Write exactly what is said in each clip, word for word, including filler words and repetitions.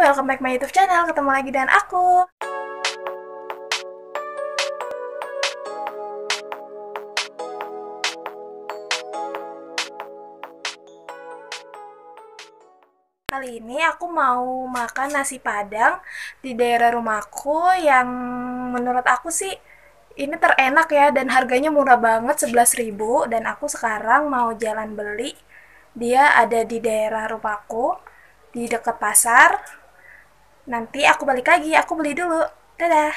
welcome back my YouTube channel. Ketemu lagi dengan aku. Kali ini aku mau makan nasi padang di daerah rumahku yang menurut aku sih ini terenak ya, dan harganya murah banget, sebelas ribu. Dan aku sekarang mau jalan beli. Dia ada di daerah rumahku, di dekat pasar. Nanti aku balik lagi, aku beli dulu. Dadah.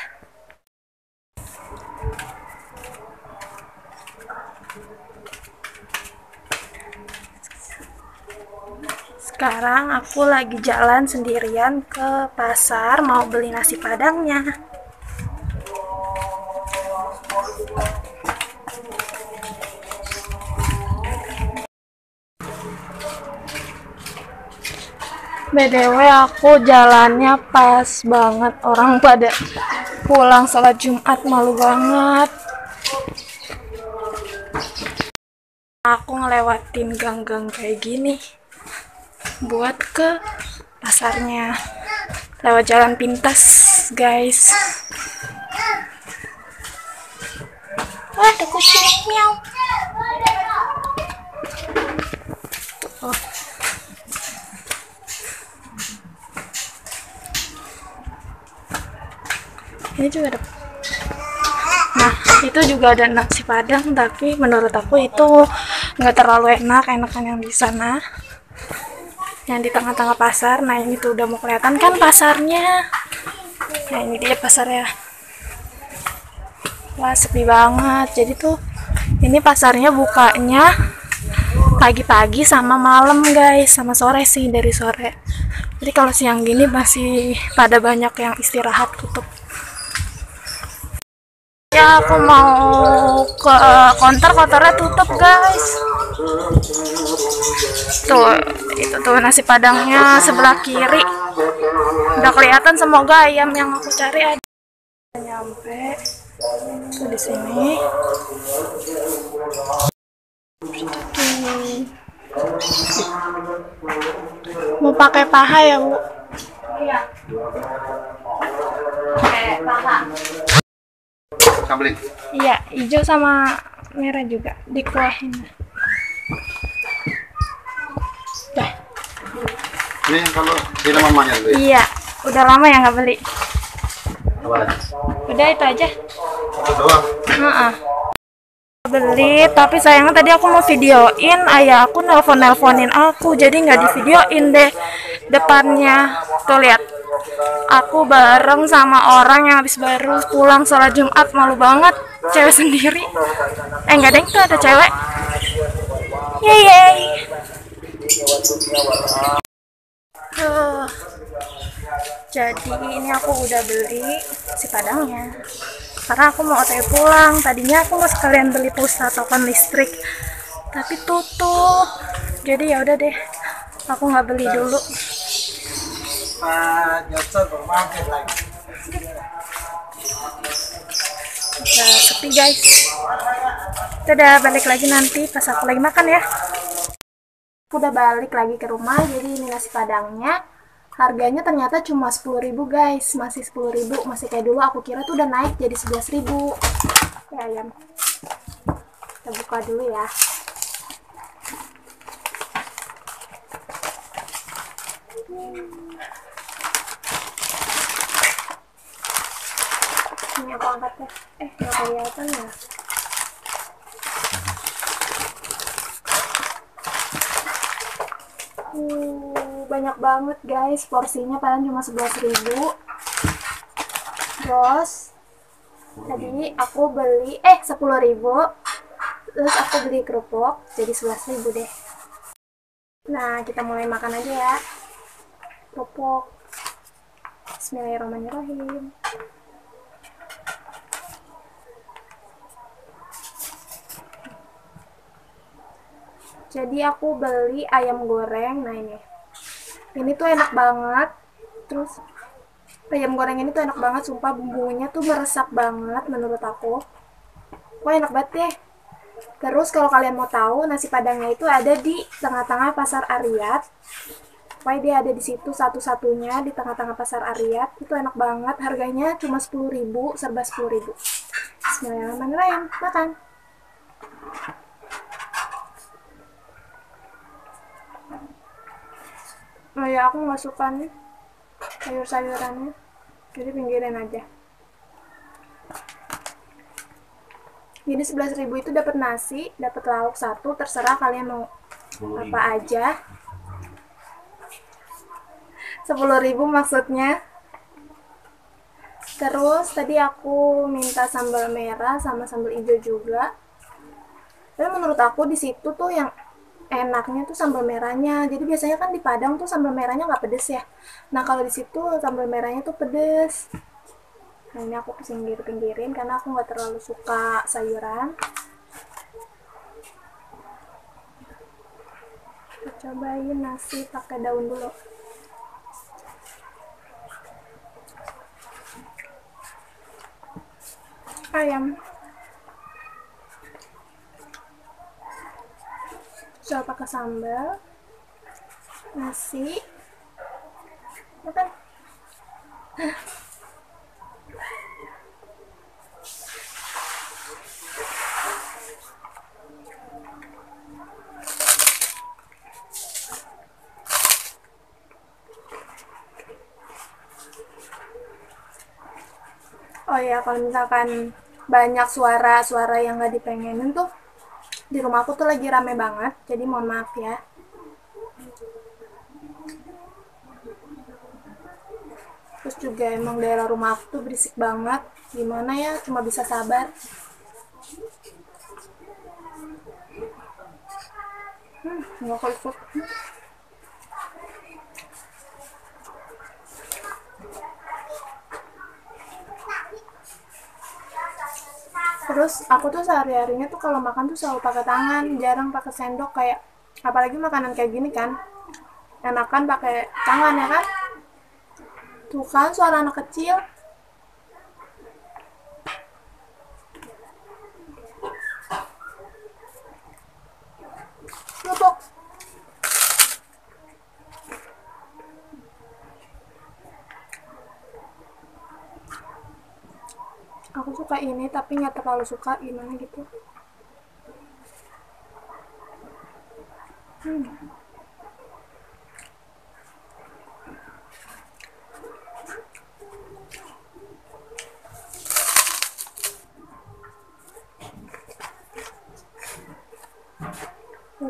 Sekarang aku lagi jalan sendirian ke pasar mau beli nasi padangnya. B T W aku jalannya pas banget, orang pada pulang sholat Jumat, malu banget. Aku ngelewatin gang-gang kayak gini buat ke pasarnya lewat jalan pintas, guys. Wah, ada kucing miau. Oh. Ini juga ada. Nah, itu juga ada nasi padang, tapi menurut aku itu nggak terlalu enak. Enakan yang di sana, yang di tengah-tengah pasar. Nah, ini tuh udah mau kelihatan kan pasarnya. Nah, ini dia pasarnya. Wah, sepi banget. Jadi tuh ini pasarnya bukanya pagi-pagi sama malam, guys, sama sore sih, dari sore. Jadi kalau siang gini masih pada banyak yang istirahat, tutup. Ya, aku mau ke konter, konternya tutup, guys. Tuh, itu tuh nasi padangnya sebelah kiri. Udah kelihatan, semoga ayam yang aku cari aja. Nyampe tuh di sini. Mau pakai paha ya, Bu? Iya. Pakai paha. Beli. Iya, hijau sama merah juga dikuahin. Dah. Ini kalau di mamanya dulu. Iya, udah lama ya nggak beli. Udah itu aja. Heeh. Beli, tapi sayangnya tadi aku mau videoin, ayah aku nelpon-nelponin aku, jadi nggak di videoin deh depannya. Tuh lihat. Aku bareng sama orang yang habis baru pulang sholat Jumat, malu banget, cewek sendiri. Eh, enggak deng, tuh ada cewek. Yeay. Tuh. Jadi ini aku udah beli si padangnya, karena aku mau O T W pulang. Tadinya aku mau sekalian beli pulsa token listrik, tapi tutup. Jadi ya udah deh, aku nggak beli dulu. Udah sepi, guys. Kita udah balik lagi nanti pas aku lagi makan ya. Aku udah balik lagi ke rumah. Jadi ini nasi padangnya, harganya ternyata cuma sepuluh ribu, guys. Masih sepuluh ribu, masih kayak dulu. Aku kira tuh udah naik jadi sebelas ribu. Oke, ayam kita buka dulu ya. Ini aku angkatnya, eh nggak kelihatan ya. Uh, banyak banget, guys, porsinya paling cuma sebelas ribu. Terus tadi aku beli eh sepuluh ribu, terus aku beli kerupuk jadi sebelas ribu deh. Nah, kita mulai makan aja ya. Kerupuk. Bismillahirrahmanirrahim. Jadi aku beli ayam goreng, nah ini, ini tuh enak banget. Terus ayam goreng ini tuh enak banget, sumpah bumbunya tuh meresap banget menurut aku. Wah, enak banget deh. Terus kalau kalian mau tahu, nasi padangnya itu ada di tengah-tengah pasar Ariyat. Pokoknya dia ada di situ satu-satunya di tengah-tengah Pasar Ariyat. Itu enak banget, harganya cuma sepuluh ribu, serba sepuluh ribu. Bismillahirrahmanirrahim, makan. Oh ya, aku nggak suka nih sayur-sayurannya, jadi pinggirin aja. Jadi sebelas ribu itu dapat nasi, dapat lauk satu, terserah kalian mau apa aja. sepuluh ribu maksudnya. Terus tadi aku minta sambal merah sama sambal hijau juga. Tapi menurut aku di situ tuh yang enaknya tuh sambal merahnya. Jadi biasanya kan di Padang tuh sambal merahnya nggak pedes ya. Nah kalau di situ sambal merahnya tuh pedes. Nah ini aku pinggir-pinggirin karena aku nggak terlalu suka sayuran. Kita cobain nasi pakai daun dulu. Ayam. Coba pakai sambal, nasi, makan. Oh ya, kalau misalkan banyak suara-suara yang gak dipengenin tuh, di rumah aku tuh lagi rame banget, jadi mohon maaf ya. Terus juga emang daerah rumah aku tuh berisik banget, gimana ya, cuma bisa sabar. Hmm, nggak kok. Terus aku tuh sehari-harinya tuh kalau makan tuh selalu pakai tangan, jarang pakai sendok, kayak apalagi makanan kayak gini kan enakan pakai tangan ya kan. Tuh kan suara anak kecil. Lupuk. Aku suka ini tapi nggak terlalu suka, gimana gitu. Hmm. Terus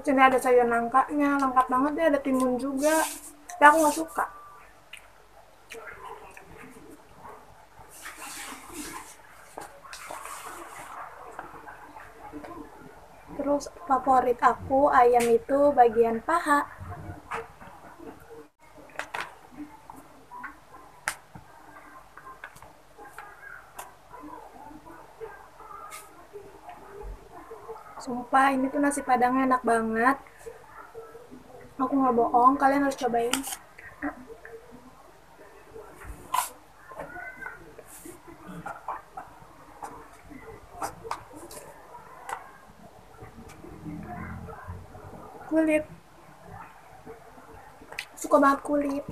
ini ada sayur nangkanya, lengkap banget deh, ada timun juga. Tapi aku nggak suka. Terus favorit aku ayam itu bagian paha. Sumpah ini tuh nasi Padangnya enak banget. Aku nggak bohong, kalian harus cobain. Kulit, suka banget kulit.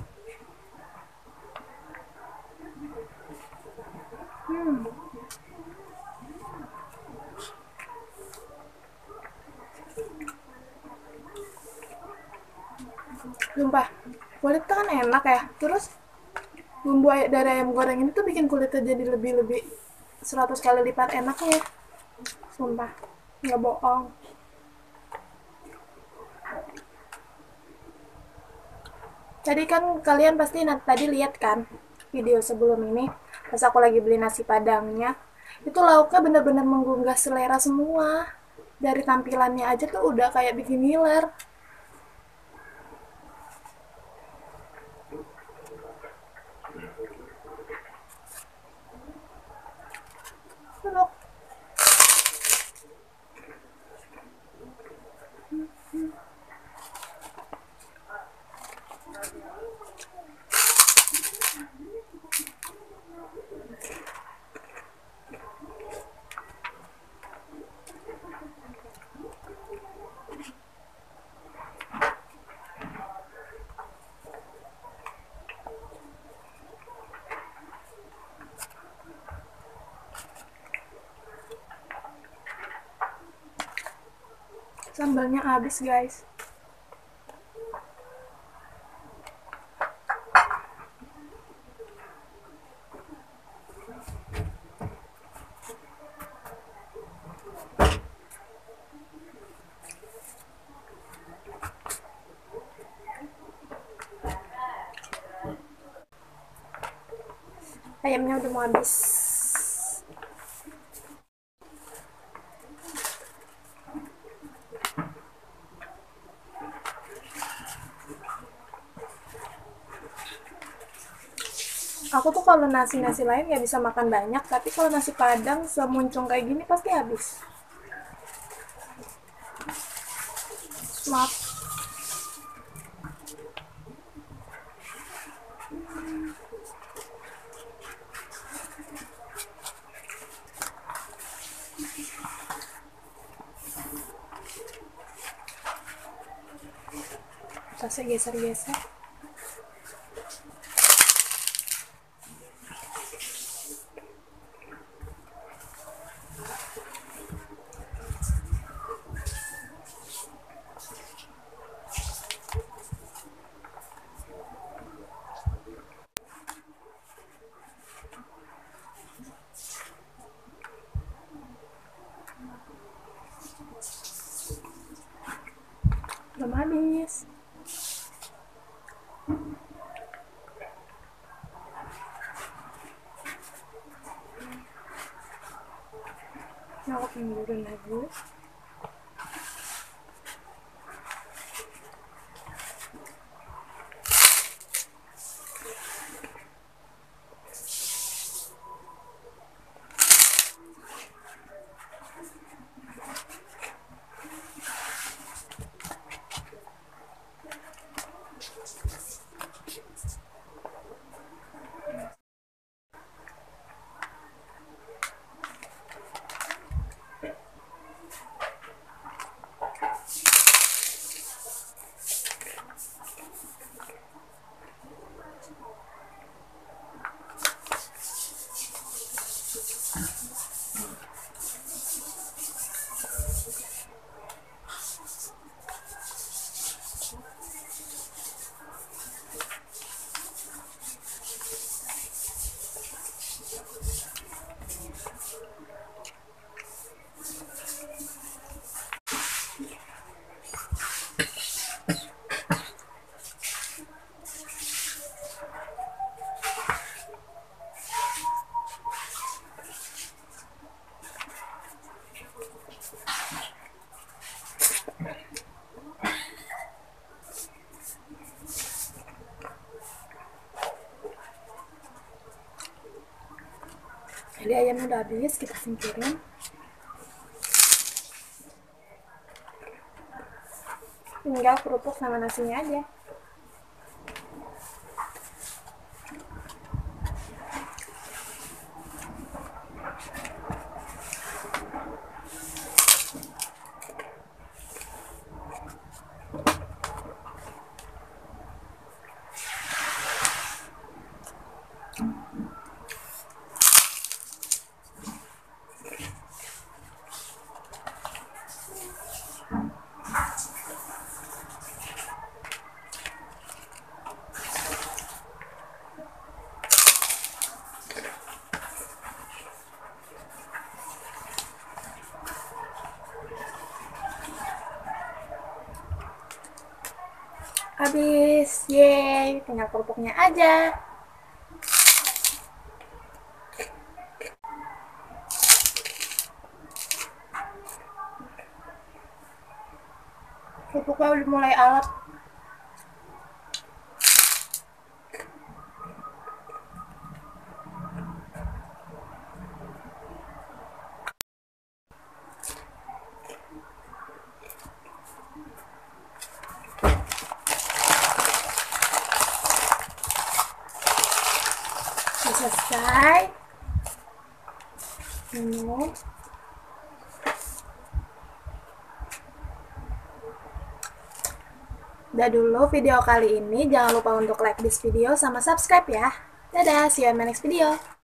Hmm. Sumpah, kulit tuh kan enak ya. Terus bumbu dari ayam goreng ini tuh bikin kulitnya jadi lebih-lebih seratus kali lipat enaknya. Sumpah, nggak bohong. Jadi kan kalian pasti tadi lihat kan video sebelum ini pas aku lagi beli nasi Padangnya, itu lauknya bener-bener menggugah selera semua. Dari tampilannya aja tuh udah kayak bikin ngiler. Sambalnya habis, guys. Ayamnya udah mau habis. Aku tuh kalau nasi-nasi lain ya bisa makan banyak, tapi kalau nasi padang semuncung kayak gini pasti habis. Maaf. Saya geser-geser. Belum habis. Aku pengen lagi. Jadi ayamnya udah habis, kita singkirin. Tinggal kerupuk sama nasinya aja. Habis, yeay, tinggal kerupuknya aja. Kerupuknya udah mulai alot. Selesai minum. Udah dulu video kali ini, jangan lupa untuk like this video sama subscribe ya. Dadah, see you in my next video.